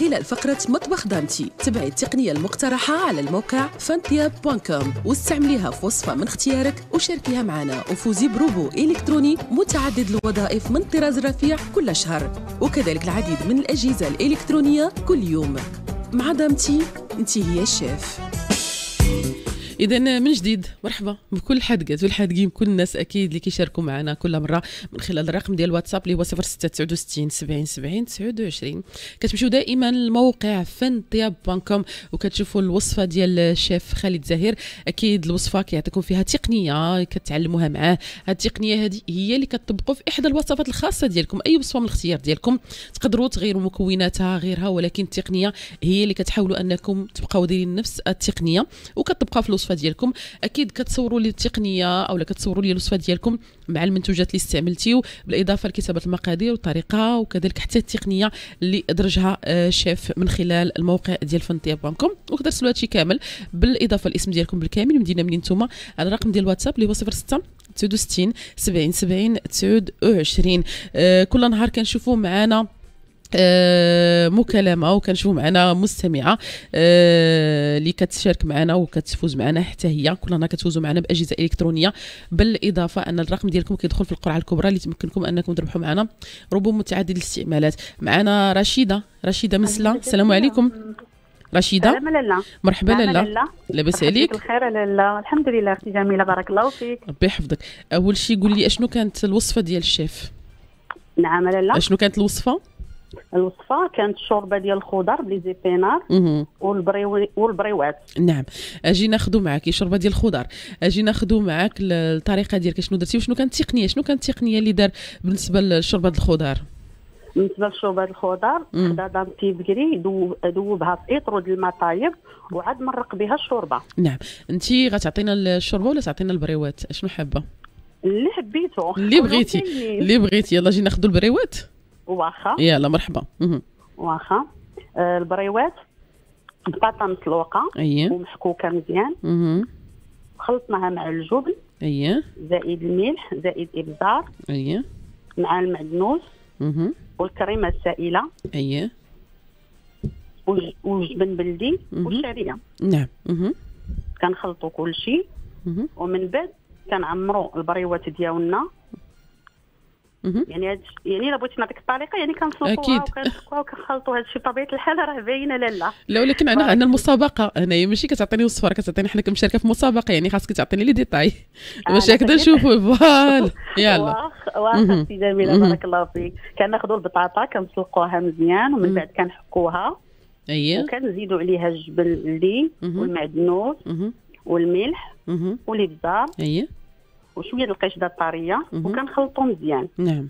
خلال فقرة مطبخ دانتي. تبعي التقنية المقترحة على الموقع فانتيا.com واستعمليها في وصفة من اختيارك وشاركيها معنا، وفوزي بروبو إلكتروني متعدد الوظائف من طراز رفيع كل شهر، وكذلك العديد من الأجهزة الإلكترونية كل يوم. مع دامتي انت هي الشيف. إذا من جديد مرحبا بكل حدقة والحادقين، كل الناس أكيد اللي كيشاركوا معنا كل مرة من خلال الرقم ديال الواتساب اللي هو 0669 70 70 29. كتمشيو دائما لموقع فانتيا.com وكتشوفوا الوصفة ديال الشيف خالد زهير. أكيد الوصفة كيعطيكم فيها تقنية كتعلموها معاه، هاد التقنية هذه هي اللي كتطبقوا في إحدى الوصفات الخاصة ديالكم. أي وصفة من الاختيار ديالكم تقدروا تغيروا مكوناتها غيرها، ولكن التقنية هي اللي كتحاولوا أنكم تبقاو دايرين نفس التقنية وكتطبقها في الوصفة ديالكم. اكيد كتصوروا لي التقنيه اولا كتصوروا لي الوصفه ديالكم مع المنتوجات اللي استعملتيو، بالاضافه لكتابه المقادير والطريقه وكذلك حتى التقنيه اللي درجها الشيف من خلال الموقع ديال فانتيا.com. وكترسلوا هادشي كامل بالاضافه للاسم ديالكم بالكامل، المدينه منين نتوما، على الرقم ديال الواتساب اللي هو 0669 70 70 29. كل نهار كنشوفوا معنا مكالمه وكنشوفوا معنا مستمعه اللي كتشارك معنا وكتفوز معنا حتى هي. كل نهار كتفوزوا معنا باجهزه الكترونيه، بالاضافه ان الرقم ديالكم كيدخل في القرعه الكبرى اللي تمكنكم انكم تربحوا معنا روبو متعدد الاستعمالات. معنا رشيده مسلا. السلام عليكم رشيده. مرحبا لاله، لاباس عليك؟ بخير لاله، الحمد لله. اختي جميله بارك الله فيك، ربي يحفظك. اول شيء قولي اشنو كانت الوصفه ديال الشيف؟ نعم لاله، اشنو كانت الوصفه؟ الوصفه كانت شوربه ديال الخضر بلي زيبينار والبريوات. نعم، اجي ناخذوا معاك شوربه ديال الخضر، اجي ناخذوا معاك الطريقه ديالك، شنو درتي وشنو كانت التقنيه؟ شنو كانت التقنيه اللي دار بالنسبه لشوربه الخضر؟ بالنسبه لشوربه الخضر خدا دانتي بكري، دوبها في اطرو ديال الماء طايب وعاد مرق بها الشوربه. نعم، انت غتعطينا الشوربه ولا تعطينا البريوات؟ شنو حابه؟ اللي حبيتو، اللي بغيتي اللي بغيتي. يلا جي ناخذوا البريوات. واخا يلا مرحبا. واخا البريوات بطاطا مسلوقه ومحكوكه مزيان، خلطناها مع الجبن زائد الملح زائد ابزار مع المعدنوس والكريمه السائله وجبن بلدي والشعريه. نعم، كنخلطوا كل شيء ومن بعد كنعمروا البريوات ديالنا. يعني الا بغيتي نعطيك الطريقه، يعني كنسلقوها وكنسكوها وكنخلطوا. هذا الشيء بطبيعه الحال راه باينه لاله. لا ولكن عندنا المسابقه هنايا، ماشي كتعطيني وصفه، راه كتعطيني، حنا كمشاركه في مسابقه، يعني خاصك تعطيني لي ديتاي باش هكذا نشوفوا. فوالا يلا. واخا سي جميله بارك الله فيك. كناخذوا البطاطا كنسلقوها مزيان ومن بعد كنحكوها وكنزيدوا عليها الجبن اللي والمعدنوس والملح والابزار وشويه د القشده الطريه وكنخلطو مزيان. نعم،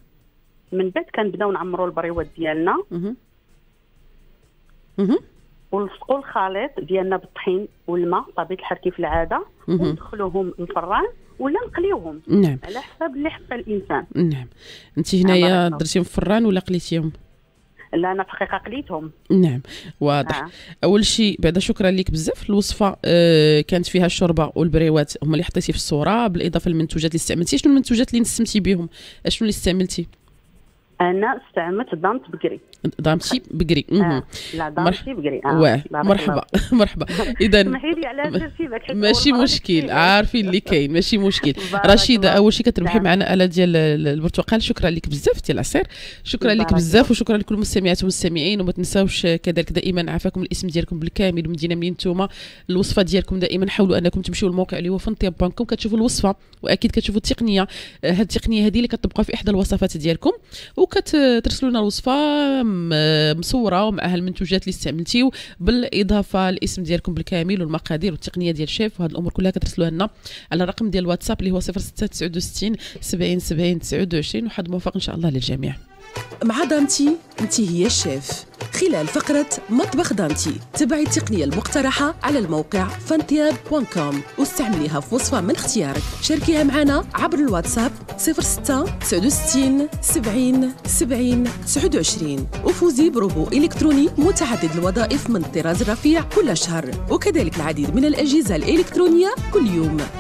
من بعد كنبداو نعمرو البريوات ديالنا ونلصقو الخليط ديالنا بالطحين والماء طبيعه الحال كيف العاده وندخلوهم الفران ولا نقليوهم. نعم، على حسب اللي حب الانسان. نعم، انت هنايا درتيهم في الفران ولا قليتيهم؟ لا انا في الحقيقه قليتهم. نعم، واضح. اول شيء بعد شكرا لك بزاف. الوصفه كانت فيها الشوربه والبريوات هما اللي حطيتي في الصوره، بالاضافه للمنتوجات اللي استعملتي. شنو المنتوجات اللي نسمتي بهم؟ شنو اللي استعملتي؟ انا استعملت دانت بكري. دانتي بكري. لا دانتي بكري. مرحبا مرحبا. اذا اسمحي لي على ترتيبك، ماشي مشكل، عارفين اللي كاين، ماشي مشكل. رشيده اول شيء كتربحي معنا اله ديال البرتقال. شكرا لك بزاف ديال العصير، شكرا لك بزاف، وشكرا لكل المستمعات والمستمعين. وما تنساوش كذلك دائما عافاكم الاسم ديالكم بالكامل، المدينه منين نتوما، الوصفه ديالكم. دائما حاولوا انكم تمشيو للموقع اللي هو فانتيا.com، كتشوفوا الوصفه واكيد كتشوفوا التقنيه. هذه التقنيه هذه اللي كتطبقها في احدى الوصفات ديالكم، كترسلوا لنا الوصفه مصوره ومعها المنتوجات اللي استعملتيو، بالاضافه للاسم ديالكم بالكامل والمقادير والتقنيه ديال الشيف. وهاد الامور كلها كترسلوها لنا على الرقم ديال الواتساب اللي هو 0669 70 70 29. وحد موفق ان شاء الله للجميع. مع دانتي انت هي الشيف، خلال فقرة مطبخ دانتي تبعي التقنية المقترحة على الموقع فانتيا.com واستعمليها في وصفة من اختيارك. شاركيها معنا عبر الواتساب 0669 70 70 29 وفوزي بروبو إلكتروني متعدد الوظائف من طراز رفيع كل شهر، وكذلك العديد من الأجهزة الإلكترونية كل يوم.